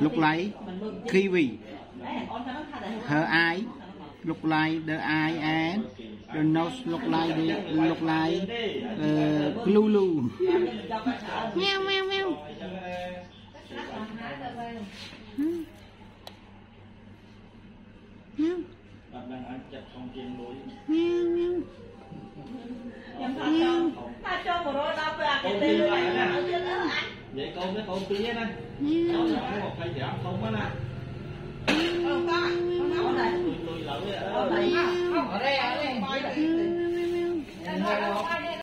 Lúc lấy kiwi hờ ai lúc lấy the ai and the nose lúc lấy blue blue meo meo meo meo. Vậy con cái con kia nè, con không phải giảm không á nè.